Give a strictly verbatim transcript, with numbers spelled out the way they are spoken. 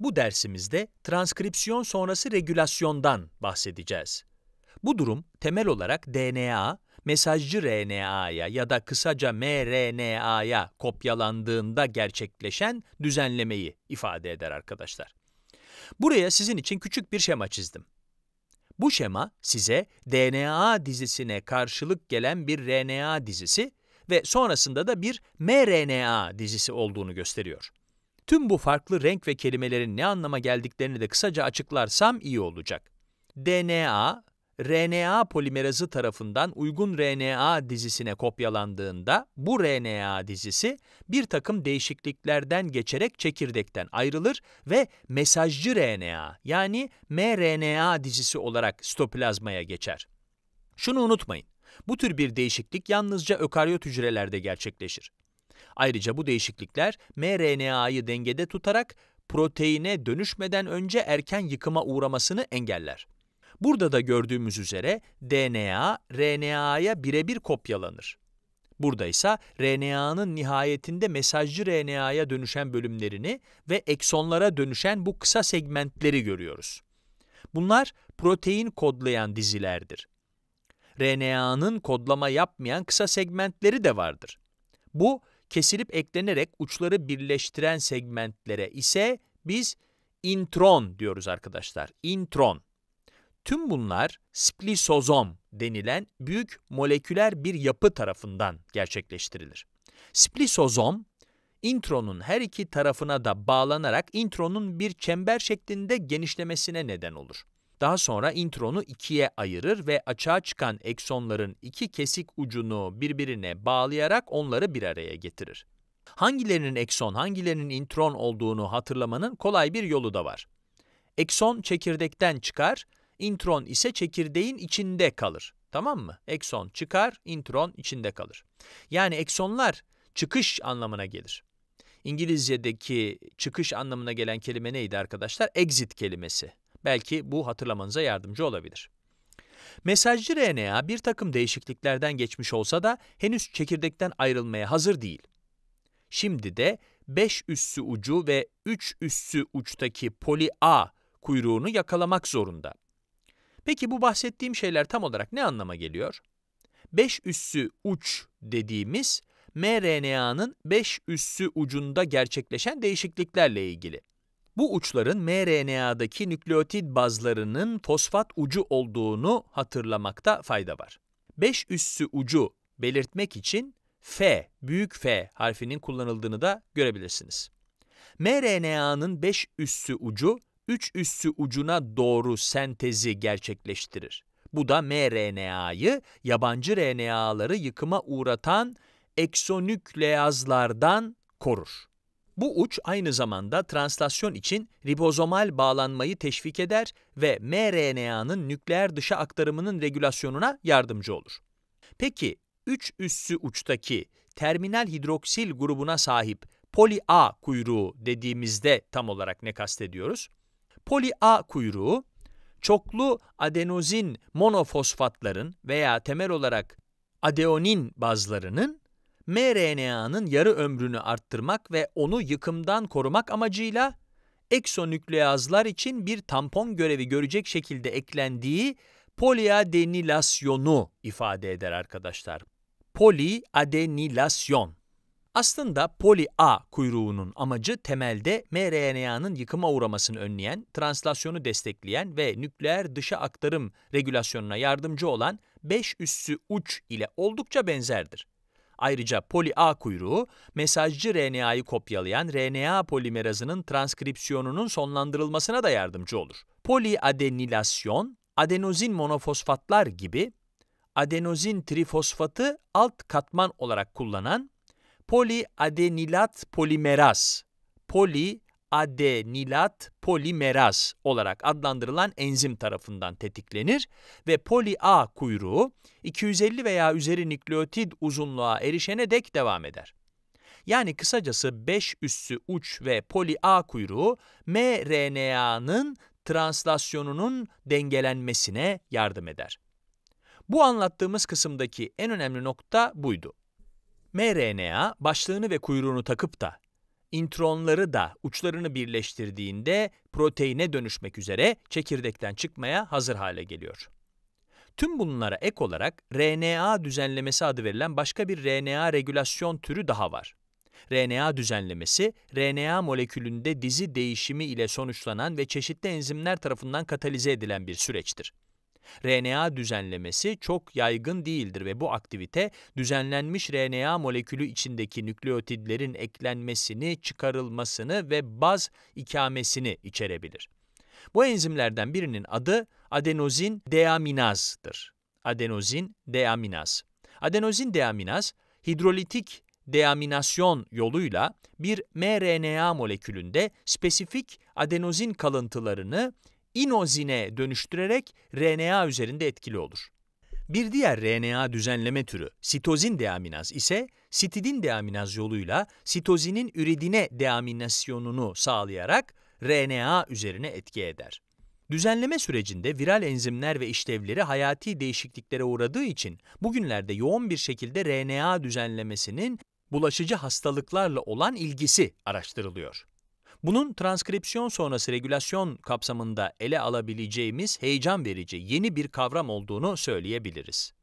Bu dersimizde transkripsiyon sonrası regülasyondan bahsedeceğiz. Bu durum temel olarak D N A, mesajcı R N A'ya ya da kısaca m R N A'ya kopyalandığında gerçekleşen düzenlemeyi ifade eder arkadaşlar. Buraya sizin için küçük bir şema çizdim. Bu şema size D N A dizisine karşılık gelen bir R N A dizisi ve sonrasında da bir m R N A dizisi olduğunu gösteriyor. Tüm bu farklı renk ve kelimelerin ne anlama geldiklerini de kısaca açıklarsam iyi olacak. D N A, R N A polimerazı tarafından uygun R N A dizisine kopyalandığında, bu R N A dizisi bir takım değişikliklerden geçerek çekirdekten ayrılır ve mesajcı R N A yani m R N A dizisi olarak sitoplazmaya geçer. Şunu unutmayın, bu tür bir değişiklik yalnızca ökaryot hücrelerde gerçekleşir. Ayrıca bu değişiklikler m R N A'yı dengede tutarak proteine dönüşmeden önce erken yıkıma uğramasını engeller. Burada da gördüğümüz üzere D N A, R N A'ya birebir kopyalanır. Burada ise R N A'nın nihayetinde mesajcı R N A'ya dönüşen bölümlerini ve eksonlara dönüşen bu kısa segmentleri görüyoruz. Bunlar protein kodlayan dizilerdir. R N A'nın kodlama yapmayan kısa segmentleri de vardır. Bu, kesilip eklenerek uçları birleştiren segmentlere ise biz intron diyoruz arkadaşlar, intron. Tüm bunlar splisozom denilen büyük moleküler bir yapı tarafından gerçekleştirilir. Splisozom, intronun her iki tarafına da bağlanarak intronun bir çember şeklinde genişlemesine neden olur. Daha sonra intronu ikiye ayırır ve açığa çıkan eksonların iki kesik ucunu birbirine bağlayarak onları bir araya getirir. Hangilerinin ekson, hangilerinin intron olduğunu hatırlamanın kolay bir yolu da var. Ekson çekirdekten çıkar, intron ise çekirdeğin içinde kalır. Tamam mı? Ekson çıkar, intron içinde kalır. Yani eksonlar çıkış anlamına gelir. İngilizce'deki çıkış anlamına gelen kelime neydi arkadaşlar? Exit kelimesi. Belki bu hatırlamanıza yardımcı olabilir. Mesajcı R N A bir takım değişikliklerden geçmiş olsa da henüz çekirdekten ayrılmaya hazır değil. Şimdi de beş üssü ucu ve üç üssü uçtaki poli A kuyruğunu yakalamak zorunda. Peki bu bahsettiğim şeyler tam olarak ne anlama geliyor? beş üssü uç dediğimiz m R N A'nın beş üssü ucunda gerçekleşen değişikliklerle ilgili. Bu uçların m R N A'daki nükleotid bazlarının fosfat ucu olduğunu hatırlamakta fayda var. beş üssü ucu belirtmek için F, büyük F harfinin kullanıldığını da görebilirsiniz. m R N A'nın beş üssü ucu, üç üssü ucuna doğru sentezi gerçekleştirir. Bu da m R N A'yı yabancı R N A'ları yıkıma uğratan eksonükleazlardan korur. Bu uç aynı zamanda translasyon için ribozomal bağlanmayı teşvik eder ve m R N A'nın nükleer dışa aktarımının regülasyonuna yardımcı olur. Peki, üç üssü uçtaki terminal hidroksil grubuna sahip poli A kuyruğu dediğimizde tam olarak ne kastediyoruz? Poli A kuyruğu, çoklu adenozin monofosfatların veya temel olarak adeonin bazlarının m R N A'nın yarı ömrünü arttırmak ve onu yıkımdan korumak amacıyla eksonükleazlar için bir tampon görevi görecek şekilde eklendiği poliadenilasyonu ifade eder arkadaşlar. Poliadenilasyon. Aslında poli A kuyruğunun amacı temelde m R N A'nın yıkıma uğramasını önleyen, translasyonu destekleyen ve nükleer dışa aktarım regülasyonuna yardımcı olan beş üssü uç ile oldukça benzerdir. Ayrıca poli A kuyruğu, mesajcı R N A'yı kopyalayan R N A polimerazının transkripsiyonunun sonlandırılmasına da yardımcı olur. Poliadenilasyon, adenozin monofosfatlar gibi adenozin trifosfatı alt katman olarak kullanan poliadenilat polimeraz, poliadenilat polimeraz olarak adlandırılan enzim tarafından tetiklenir ve poli A kuyruğu iki yüz elli veya üzeri nükleotid uzunluğa erişene dek devam eder. Yani kısacası beş üssü uç ve poli A kuyruğu m R N A'nın translasyonunun dengelenmesine yardım eder. Bu anlattığımız kısımdaki en önemli nokta buydu. m R N A başlığını ve kuyruğunu takıp da intronları da uçlarını birleştirdiğinde proteine dönüşmek üzere çekirdekten çıkmaya hazır hale geliyor. Tüm bunlara ek olarak R N A düzenlemesi adı verilen başka bir R N A regülasyon türü daha var. R N A düzenlemesi, R N A molekülünde dizi değişimi ile sonuçlanan ve çeşitli enzimler tarafından katalize edilen bir süreçtir. R N A düzenlemesi çok yaygın değildir ve bu aktivite, düzenlenmiş R N A molekülü içindeki nükleotidlerin eklenmesini, çıkarılmasını ve baz ikamesini içerebilir. Bu enzimlerden birinin adı adenozin deaminazdır. Adenozin deaminaz. Adenozin deaminaz, hidrolitik deaminasyon yoluyla bir mRNA molekülünde spesifik adenozin kalıntılarını inozine dönüştürerek R N A üzerinde etkili olur. Bir diğer R N A düzenleme türü sitozin deaminaz ise sitidin deaminaz yoluyla sitozinin üridine deaminasyonunu sağlayarak R N A üzerine etki eder. Düzenleme sürecinde viral enzimler ve işlevleri hayati değişikliklere uğradığı için bugünlerde yoğun bir şekilde R N A düzenlemesinin bulaşıcı hastalıklarla olan ilgisi araştırılıyor. Bunun transkripsiyon sonrası regülasyon kapsamında ele alabileceğimiz heyecan verici yeni bir kavram olduğunu söyleyebiliriz.